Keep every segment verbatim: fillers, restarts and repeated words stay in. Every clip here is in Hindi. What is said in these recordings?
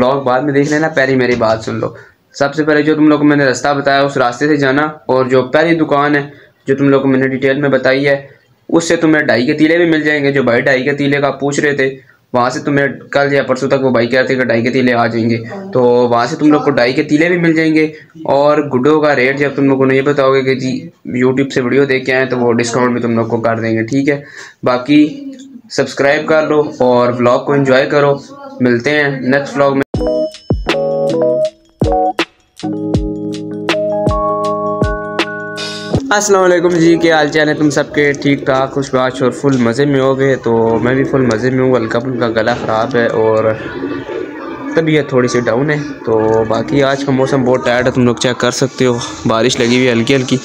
ब्लॉग बाद में देख लेना, पहले मेरी बात सुन लो। सबसे पहले जो तुम लोग को मैंने रास्ता बताया उस रास्ते से जाना, और जो पहली दुकान है जो तुम लोग को मैंने डिटेल में बताई है उससे तुम्हें ढाई के तीले भी मिल जाएंगे। जो भाई ढाई के तीले का पूछ रहे थे, वहाँ से तुम्हें कल या परसों तक वो भाई कहते हैं कि ढाई के तीले आ जाएंगे, तो वहाँ से तुम लोग को ढाई के तीले भी मिल जाएंगे। और गुड्डों का रेट जब तुम लोग को नहीं बताओगे कि जी यूट्यूब से वीडियो देख के आए तो वो डिस्काउंट भी तुम लोग को कर देंगे, ठीक है। बाकी सब्सक्राइब कर लो और व्लॉग को एंजॉय करो। मिलते हैं नेक्स्ट व्लॉग में। अस्सलाम वालेकुम जी, क्या हाल चाल है तुम सबके? ठीक ठाक, खुशबाश और फुल मज़े में हो गए? तो मैं भी फुल मज़े में हूँ। हल्का फुल्का गला ख़राब है और तबीयत थोड़ी सी डाउन है। तो बाकी आज का मौसम बहुत टायर्ड है, तुम लोग चेक कर सकते हो, बारिश लगी हुई है हल्की हल्की।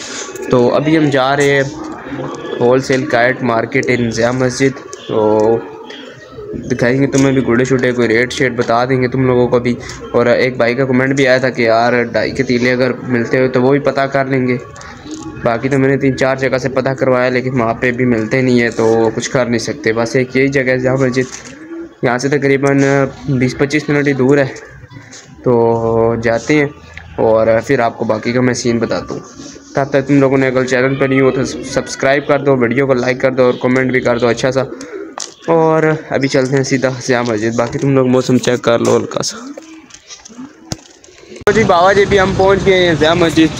तो अभी हम जा रहे हैं wholesale kite market in Zia Masjid, तो दिखाएंगे तुम्हें भी गुड़े शुड़े, कोई रेट शेट बता देंगे तुम लोगों को भी। और एक भाई का कमेंट भी आया था कि यार ढाई के तीले अगर मिलते हो तो वो भी पता कर लेंगे। बाकी तो मैंने तीन चार जगह से पता करवाया लेकिन वहाँ पे भी मिलते नहीं है, तो कुछ कर नहीं सकते। बस एक यही जगह है जहाँ मस्जिद, यहाँ से तकरीबन बीस पच्चीस मिनट ही दूर है। तो जाते हैं और फिर आपको बाकी का मैं सीन बताता हूँ। तब तक तुम लोगों ने अगर चैनल पर नहीं हो तो सब्सक्राइब कर दो, वीडियो को लाइक कर दो और कमेंट भी कर दो अच्छा सा। और अभी चलते हैं सीधा ज़िया मस्जिद। बाकी तुम लोग मौसम चेक कर लो हल्का सा। तो जी बाबा जी भी हम पहुँच गए हैं ज़िया मस्जिद,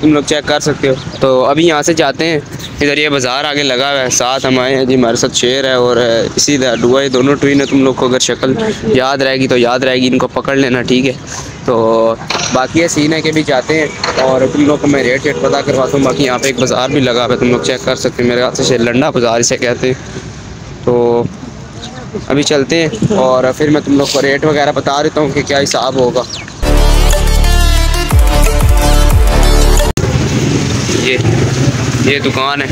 तुम लोग चेक कर सकते हो। तो अभी यहाँ से जाते हैं, इधर ये बाज़ार आगे लगा हुआ है, साथ हम आए हैं जी, हमारे साथ शेर है और इसी डुआ, दोनों ट्विन है। तुम लोग को अगर शक्ल याद रहेगी तो याद रहेगी, इनको पकड़ लेना, ठीक है। तो बाकी ये सीन है कि भी जाते हैं और तुम लोग को मैं रेट रेट पता करवाता हूँ। बाकी यहाँ पे एक बाज़ार भी लगा हुआ है, तुम लोग चेक कर सकते हो, मेरे हाथ से शेर लंडा बाज़ार इसे कहते हैं। तो अभी चलते हैं और फिर मैं तुम लोग को रेट वगैरह बता देता हूँ कि क्या हिसाब होगा। ये ये दुकान है,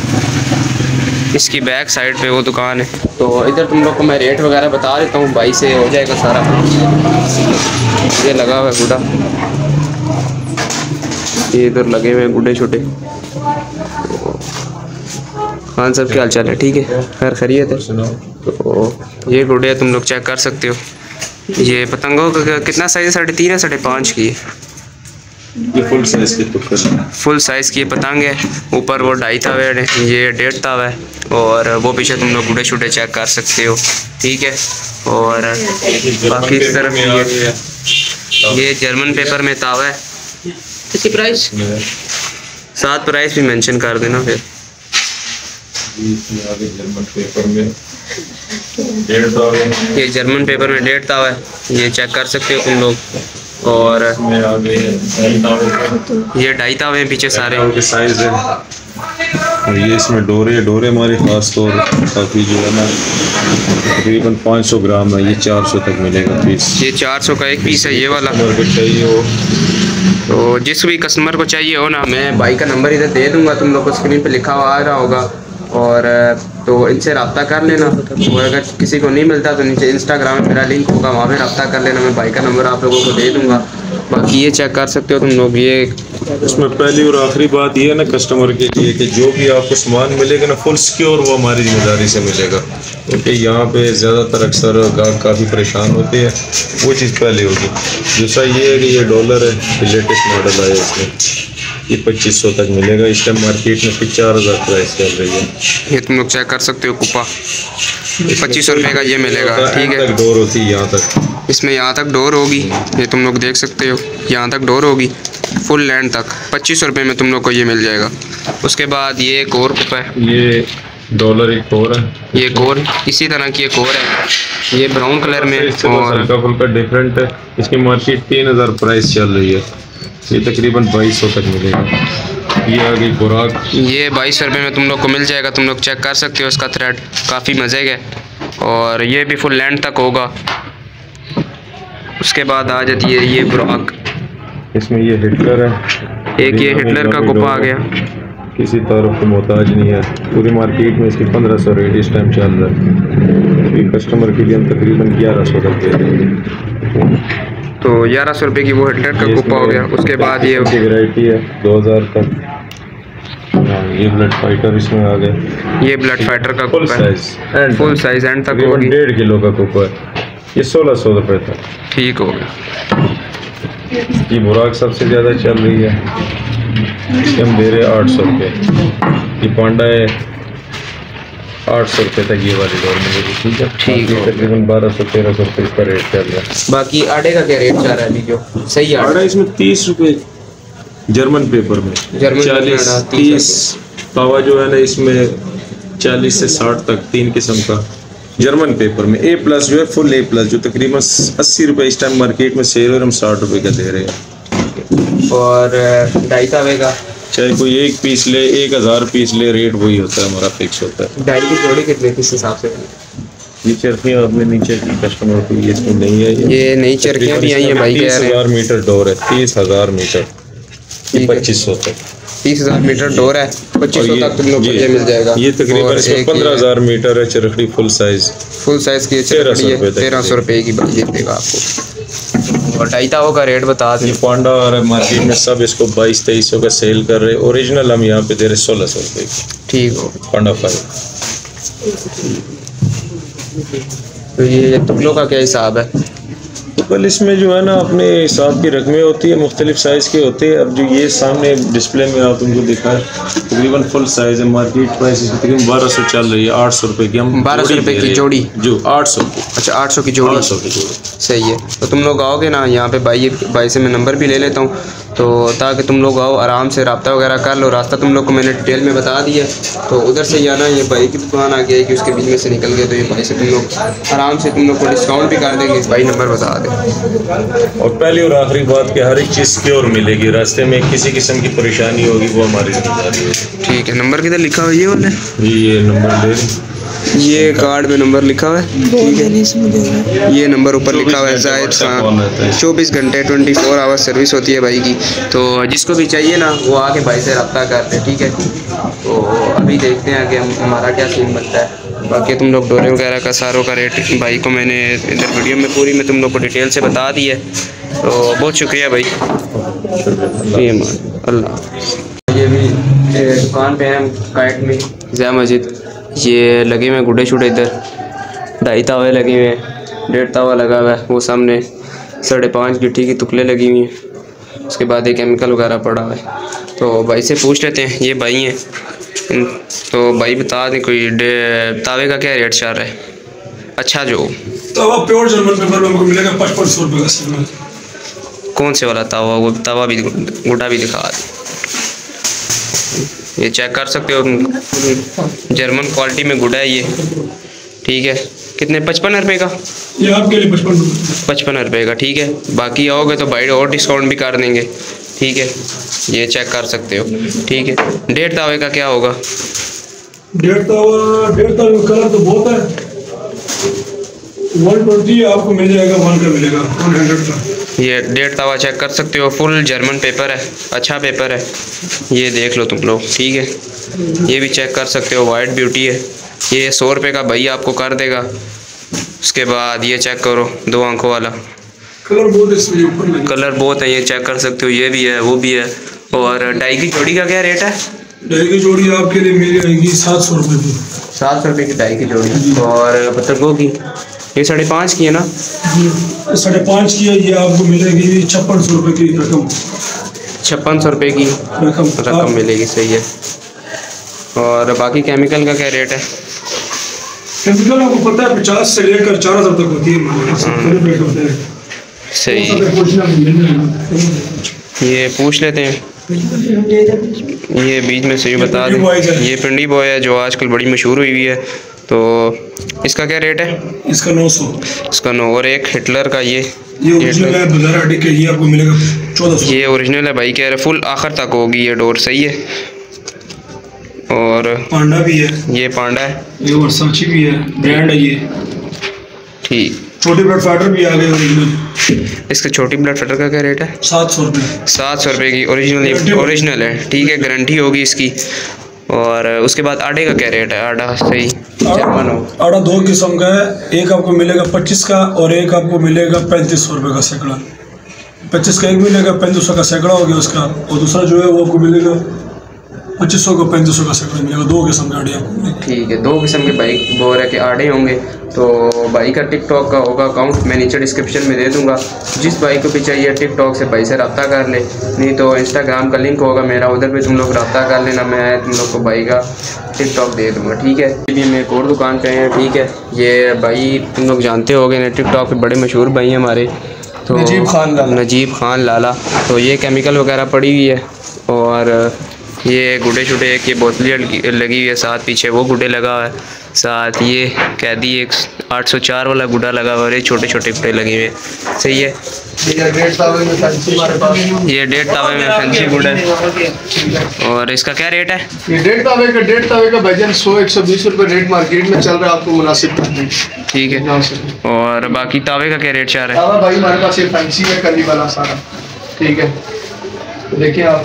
इसकी बैक साइड पे वो दुकान है। तो इधर तुम लोग को मैं रेट वगैरह बता देता हूँ, भाई से हो जाएगा सारा। ये लगा हुआ है गुडा, ये इधर लगे हुए हैं गुडे छोटे। खान साहब क्या हाल चाल है? ठीक है, खैर खैरियत है। तो ये गुडे तुम लोग चेक कर सकते हो। ये पतंगों का कितना साइज़ है? साढ़े तीन है, साढ़े पाँच की है, ये फुल साइज़ की फुल साइज़ की पतंग है। ऊपर वो ढाई था है, ये डेढ़ था है, और वो पीछे तुम लोग गुडे शुडे चेक कर सकते हो, ठीक है। और बाकी इस तरफ ये ये जर्मन पेपर में तावा है। इसकी प्राइस साथ प्राइस भी मेंशन कर देना फिर। जर्मन पेपर में डेढ़ तावा है, ये जर्मन पेपर में डेढ़ तावा है, ये चेक कर सकते हो तुम लोग। और ये ढाई तावे पीछे सारे के साइज है। और ये इसमें डोरे डोरे हमारे खास तौर काफ़ी जो है ना, तकरीबन पाँच सौ ग्राम है, ये चार सौ तक मिलेगा पीस। ये चार सौ का एक पीस है ये वाला। चाहिए हो तो जिस भी कस्टमर को चाहिए हो ना, मैं भाई का नंबर इधर दे दूँगा, तुम लोग को स्क्रीन पे लिखा हुआ आ रहा होगा, और तो इनसे रब्ता कर लेना। और अगर किसी को नहीं मिलता तो नीचे इंस्टाग्राम में मेरा लिंक होगा, वहाँ पर रब्ता कर लेना, मैं भाई का नंबर आप लोगों को दे दूँगा। बाकी ये चेक कर सकते हो तुम लोग। ये इसमें पहली और आखिरी बात ये है ना कस्टमर के लिए कि जो भी आपको सामान मिलेगा ना फुल सिक्योर, वो हमारी जिम्मेदारी से मिलेगा, क्योंकि यहाँ पे ज़्यादातर अक्सर गाहक काफ़ी परेशान होते हैं, वो चीज़ पहले होगी। दूसरा ये है कि ये डॉलर है, लेटेस्ट मॉडल आया इसमें, ये पच्चीस सौ तक मिलेगा। इस टाइम मार्केट में फिर चार हज़ार प्राइस चल रही है। ये तुम लोग चेक कर सकते हो, कुप्पा पच्चीस सौ रुपये का ये मिलेगा, ठीक है। डोर होती है यहाँ तक, इसमें यहाँ तक डोर होगी, ये तुम लोग देख सकते हो, यहाँ तक डोर होगी फुल लैंड तक। पच्चीस सौ रुपये में तुम लोग को ये मिल जाएगा। उसके बाद ये एक और कुप्पा है, ये डॉलर एक और है, ये कोर इसी तरह की एक और है, ये ब्राउन कलर में और हल्का फुल्का डिफरेंट है। इसकी मार्केट तीन हज़ार प्राइस चल रही है, ये तकरीबन बाईस सौ तक मिलेगा। ये आ गई बुराक, ये बाईस सौ रुपये में तुम लोग को मिल जाएगा, तुम लोग चेक कर सकते हो। इसका थ्रेड काफ़ी मज़े का, और ये भी फुल लैंड तक होगा। उसके बाद आ जाती है ये बुराक, इसमें ये हिटलर है, एक ये हिटलर का कुप्पा आ गया, किसी तारुफ को मोहताज नहीं है। पूरी मार्केट में इसकी पंद्रह सौ रेट इस टाइम चल रहा है, कस्टमर के लिए हम तकरीबन ग्यारह सौ तक दे देंगे। तो ग्यारह सौ रुपये की वो हिटलर का कुप्पा हो गया। उसके बाद ये वैरायटी है दो हज़ार तक, ये ब्लड फाइटर इसमें आ गया, ये ब्लड फाइटर का कुप्पा है, फुल साइज एंड तक होगी, डेढ़ किलो का कुप्पा है। ये सोलह सौ रुपये तक ठीक हो गया। ये बुराक सबसे ज़्यादा चल रही है, इसके हम दे रहे हैं आठ सौ रुपये। ये पांडा है आठ सौ रुपये तक, ये वाली डोर में ठीक है ठीक है। तकरीबन बारह सौ तेरह सौ रुपये इसका रेट चल रहा है। बाकी आड़े का क्या रेट चल रहा है अभी जो सही है? आड़ा इसमें तीस रुपये जर्मन पेपर में, चालीस तीस पावा जो है ना इसमें चालीस से साठ तक, तीन किस्म का जर्मन पेपर में। ए प्लस जो है फुल ए प्लस जो तकरीबन अस्सी रुपये इस टाइम मार्केट में सेल और हम साठ रुपये का दे रहे हैं। और ढाई तावे का चाहे कोई एक पीस ले, एक हज़ार पीस ले, रेट वही होता है हमारा फिक्स होता है। ढाई की जोड़ी कितने किस हिसाब से? ये चरखियाँ अपने नीचे की कस्टमर को ये इसमें नहीं है, ये नई चरखियाँ भी आई हैं भाई। तीस हज़ार मीटर डोर है, तीस हज़ार मीटर ये पच्चीस सौ तक, तीस हज़ार मीटर डोर है पच्चीस सौ तक तुम लोग को ये मिल जाएगा। ये तकरीबन इसमें पंद्रह हज़ार मीटर है चरखड़ी फुल साइज़, फुल साइज़ की चरखड़ी है तेरह सौ रुपये की भाई देगा आपको। और ढाई ताओ का रेट बता दें। पांडा और मार्केट में सब इसको बाईस तेईस सौ का सेल कर रहे, ओरिजिनल हम यहाँ पे दे रहे सोलह सौ रुपये की ठीक हो। पांडा फाइव तो ये तुगलों का क्या हिसाब है? कल इसमें जो है ना अपने हिसाब की रकमें होती है, मुख्तलिफ साइज़ के होते हैं। अब जो ये सामने डिस्प्ले में आप तुमको दिखा तकरीबन फुल साइज़ है, मार्केट प्राइस इसकी तकरीबन बारह सौ चल रही है। आठ सौ रुपये की हम बारह सौ रुपये की जोड़ी जो आठ सौ की अच्छा आठ सौ की जोड़ी आठ सौ की जोड़ी सही है। तो तुम लोग आओगे ना यहाँ पे भाई भाई से मैं नंबर भी ले लेता हूँ तो, ताकि तुम लोग आओ आराम से रब्ता वगैरह कर लो। रास्ता तुम लोग को मैंने डिटेल में बता दिया है, तो उधर से जाना ये भाई की दुकान आ गया कि उसके बीच में से निकल गए तो ये भाई से तुम लोग आराम से तुम लोग को डिस्काउंट भी कर देंगे। भाई नंबर बता दें। और पहली और आखिरी बात कि हर एक चीज़ प्योर मिलेगी, रास्ते में किसी किस्म की परेशानी होगी वो हमारी जिम्मेदारी होगी ठीक है। नंबर किधर लिखा हुआ है? ये वाले ये नंबर ले, ये कार्ड में नंबर लिखा हुआ है ठीक है। ये नंबर ऊपर लिखा हुआ है जाहिद खान। चौबीस घंटे ट्वेंटी फोर आवर्स सर्विस होती है भाई की, तो जिसको भी चाहिए ना वो आके भाई से रब्ता करते हैं ठीक है। तो अभी देखते हैं कि हम हमारा क्या सीन बनता है। बाकी तुम लोग डोरे वगैरह का सारों का रेट भाई को मैंने इधर वीडियो में पूरी मैं तुम लोग को डिटेल से बता दी है, तो बहुत शुक्रिया भाई। अल्लाह ये भी दुकान पे है काइट में ज़िया मस्जिद, ये लगे हुए गुडे छुटे इधर ढाई तावे लगे हुए हैं, डेढ़ तावा लगा हुआ है, वो सामने साढ़े पाँच गिट्टी की तुकले लगी हुई हैं, उसके बाद ये केमिकल वगैरह पड़ा हुआ है। तो भाई से पूछ लेते हैं, ये भाई हैं तो भाई बता दें कोई तावे का क्या रेट चल रहा है? अच्छा जो तावा प्योर जर्मन पेपर में हमको मिलेगा पचपन सौ रुपये का। कौन से वाला तावा? वो तावा भी गुड्डा भी दिखा दें, ये चेक कर सकते हो जर्मन क्वालिटी में गुड्डा है ये ठीक है। कितने? पचपन रुपये का ये आपके लिए पचपन पचपन रुपये का ठीक है। बाकी आओगे तो भाई और डिस्काउंट भी कर देंगे ठीक है, ये चेक कर सकते हो ठीक है। डेढ़ तावे का क्या होगा? डेढ़ तावा डेढ़ तावे का कलर तो बहुत है, वन ट्वेंटी आपको मिल जाएगा, वन का मिलेगा वन हंड्रेड का। ये डेढ़ तावा चेक कर सकते हो, फुल जर्मन पेपर है, अच्छा पेपर है, ये देख लो तुम लोग ठीक है। ये भी चेक कर सकते हो, वाइट ब्यूटी है, ये सौ रुपये का भाई आपको कर देगा। उसके बाद ये चेक करो दो आंखों वाला, कलर बहुत है, कलर बहुत है, ये चेक कर सकते हो, ये भी है वो भी है। और डाई की जोड़ी का क्या रेट है? डाई की जोड़ी आपके लिए मिल जाएगी सात सौ रुपये की, सात सौ रुपये की डाई की जोड़ी। और पत्तरगो की ये साढ़े पाँच की है ना, साढ़े पाँच की है, ये आपको मिलेगी छप्पन सौ रुपये की रकम, छप्पन सौ रुपये की रकम रकम मिलेगी सही है। और बाकी केमिकल का क्या रेट है? केमिकल आपको पता है पचास से लेकर चार हज़ार तक होती है सही। ये पूछ लेते हैं, ये बीच में सही बता दें, ये पिंडी बॉय है जो आजकल बड़ी मशहूर हुई हुई है, तो इसका क्या रेट है? इसका नौ सौ इसका नौ। और एक हिटलर का ये ये ओरिजिनल है, बाजार आर्टिक है, ये आपको मिलेगा चौदह सौ, ये ओरिजिनल है भाई कह रहे फुल आखिर तक होगी ये डोर सही है। और पांडा भी है, ये पांडा है, ये वर्साची भी है, ब्रांड है ये ठीक। छोटे ब्लड फाइटर भी आ गए ओरिजिनल, इसका छोटी ब्लड फाइटर का क्या रेट है? सात सौ रुपये, सात सौ रुपये की ओरिजिनल ओरिजिनल है ठीक है, गारंटी होगी इसकी। और उसके बाद आटे का क्या रेट है? आटा सही जर्मन हो, आटा दो किस्म का है, एक आपको मिलेगा पच्चीस का और एक आपको मिलेगा पैंतीस सौ रुपये का सैकड़ा, पच्चीस का एक मिलेगा पैंतीस सौ का सैकड़ा हो गया उसका, और दूसरा जो है वो आपको मिलेगा पच्चीस सौ का पैंतीस सौ का सेगमेंट मिलेगा। दो किस्म का आड़े आपको ठीक है, दो किस्म के बाइक बोरा के आड़े होंगे। तो भाई का टिकटॉक का होगा अकाउंट, मैं नीचे डिस्क्रिप्शन में दे दूंगा। जिस भाई को भी चाहिए टिकटॉक से भाई से रब्ता कर ले, नहीं तो इंस्टाग्राम का लिंक होगा मेरा, उधर भी तुम लोग रब्ता कर लेना, मैं तुम लोग को भाई का टिकटॉक दे दूँगा। ठीक है, इसलिए मैं एक और दुकान पर आए हैं। ठीक है, ये भाई तुम लोग जानते हो गए टिकटॉक पे बड़े मशहूर भाई हैं हमारे, तो नजीब खान लाला नजीब खान लाला तो ये केमिकल वगैरह पड़ी हुई है और ये गुडे छुटे एक ये बोतलें लगी हुई है, साथ पीछे वो गुडे लगा हुआ है, साथ ये कैदी एक आठ सौ चार वाला गुडा लगा हुआ है, और ये छोटे छोटे गुडे लगे हुए हैं। सही है, ये डेढ़ तावे में फैंसी गुडा है। और इसका क्या रेट है? ये डेढ़ तावे का डेढ़ तावे का वजन सौ एक सौ बीस रुपये रेट मार्केट में चल रहा है, आपको मुनासिब। ठीक है, और बाकी तावे का क्या रेट चाह रहा है? भाई हमारे पास ये फैंसी है कली वाला सारा, ठीक है, देखिए आप।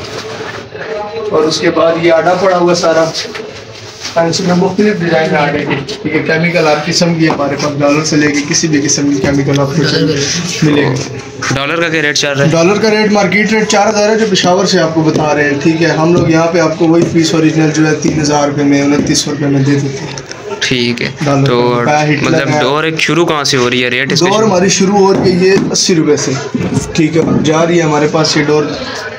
और उसके बाद ये आटा पड़ा हुआ सारा फैंसी में, मुख्तलिफ डिजाइन में आटे के, ठीक है। केमिकल आप किस्म की हमारे पास, डॉलर से लेके किसी भी किस्म की केमिकल आपको मिलेगा। डॉलर का क्या रेट चार है? डॉलर का रेट मार्केट रेट चार हज़ार है, जो पेशावर से आपको बता रहे हैं। ठीक है, हम लोग यहाँ पे आपको वही फीस ओरिजिनल जो है तीन हज़ार रुपये में उनतीस सौ रुपये में दे देते हैं। ठीक है, तो मतलब डोर एक शुरू कहाँ से हो रही है रेट? डोर हमारी शुरू हो रही है ये अस्सी रुपये से, ठीक है, जा रही है हमारे पास ये डोर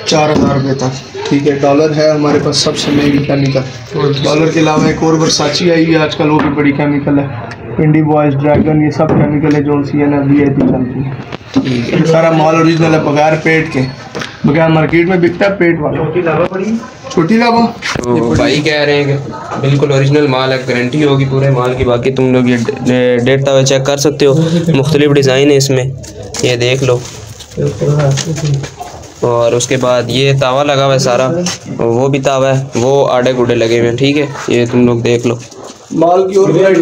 चार हज़ार रुपये तक। ठीक है, डॉलर है हमारे पास सबसे महंगी केमिकल। और डॉलर के अलावा एक और वर्साची आई है आजकल, वो भी बड़ी केमिकल है, इंडी बॉयज ड्रैगन, ये सब केमिकल है जो C N F V I P चलती है। तो सारा माल ओरिजिनल है, बगैर पेट के, बगैर मार्केट में बिकता है पेट वाला। छोटी लावा पड़ी, छोटी लावा तो भाई कह रहे हैं कि बिल्कुल ओरिजिनल माल है, गारंटी होगी पूरे माल की। बाकी तुम लोग ये डेट तावे चेक कर सकते हो, मुख्तलिफ डिज़ाइन है इसमें, ये देख लो। और उसके बाद ये तावा लगा हुआ है सारा, वो भी तावा है, वो आड़े गुडे लगे हुए हैं। ठीक है, ये तुम लोग देख लो माल की। और बहुत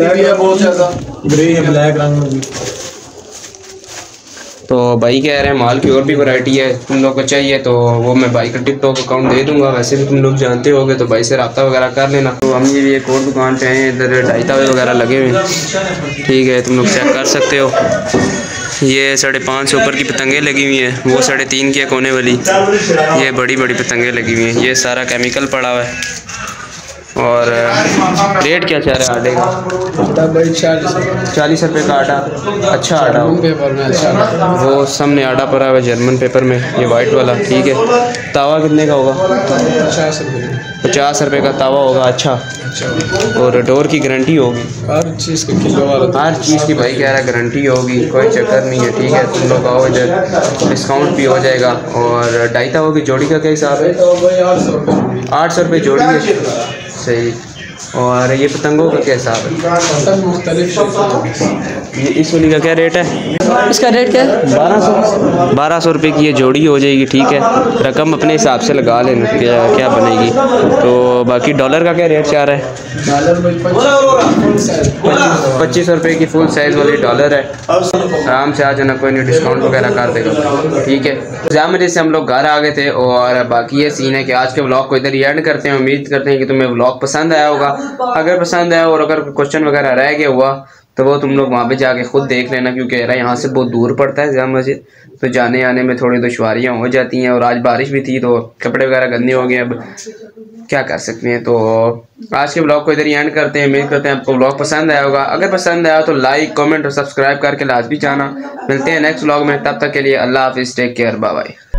ज़्यादा ग्रे है, ब्लैक रंग में भी। तो भाई कह रहे हैं माल की और भी वैरायटी है, तुम लोग को चाहिए तो वो मैं भाई का टिकटॉक अकाउंट दे दूंगा। वैसे भी तुम लोग जानते होगे, तो भाई से रब्ता वगैरह कर लेना। तो हम ये एक और दुकान पे हैं, इधर ढाई तावे वगैरह लगे हुए हैं। ठीक है, तुम लोग चेक कर सकते हो। ये साढ़े पाँच सौ ऊपर की पतंगे लगी हुई हैं, वो साढ़े तीन की है कोने वाली, ये बड़ी बड़ी पतंगे लगी हुई हैं। ये सारा केमिकल पड़ा हुआ है। और रेट क्या चाह रहे हैं आटे का? भाई चालीस चालीस रुपये का आटा, अच्छा आटा हो। वो सामने आटा पड़ा हुआ है जर्मन पेपर में, ये वाइट वाला। ठीक है, तावा कितने का होगा? पचास रुपये पचास रुपये का तावा होगा, अच्छा। और डोर की गारंटी होगी हर चीज़ की, हर चीज़ की भाई कह रहा है गारंटी होगी, कोई चक्कर नहीं है। ठीक है, तुम लोग आओ, इधर डिस्काउंट भी हो जाएगा। और ढाई तावों की जोड़ी का क्या हिसाब है? आठ सौ रुपये जोड़ी है, सही। और ये पतंगों का क्या हिसाब है? ये इस वाली का क्या रेट है? इसका रेट क्या है? बारह सौ बारह सौ रुपये की ये जोड़ी हो जाएगी। ठीक है, रकम अपने हिसाब से लगा लेना क्या क्या बनेगी। तो बाकी डॉलर का क्या रेट चाह रहा है? पच्चीस सौ रुपये की फुल साइज़ वाली डॉलर है। आराम से आ जाना, कोई नहीं, डिस्काउंट वगैरह कर देगा। ठीक है, ज़िया मस्जिद से हम लोग घर आ गए थे। और बाकी ये सीन है कि आज के व्लॉग को इधर ही एंड करते हैं। उम्मीद करते हैं कि तुम्हें व्लॉग पसंद आया होगा। अगर पसंद आया और अगर क्वेश्चन वगैरह रह गया हुआ तो वो तुम लोग वहाँ पे जाके खुद देख लेना, क्योंकि यार यहाँ से बहुत दूर पड़ता है ज़िया मस्जिद, तो जाने आने में थोड़ी दुश्वारियाँ हो जाती हैं। और आज बारिश भी थी, तो कपड़े वगैरह गंदे हो गए, अब क्या कर सकते हैं। तो आज के ब्लॉग को इधर ही एंड करते हैं। उम्मीद करते हैं आपको ब्लॉग पसंद आया होगा। अगर पसंद आया तो लाइक, कमेंट और सब्सक्राइब करके लाजमी जाना। मिलते हैं नेक्स्ट ब्लॉग में, तब तक के लिए अल्लाह हाफिज़, टेक केयर, बाय बाय।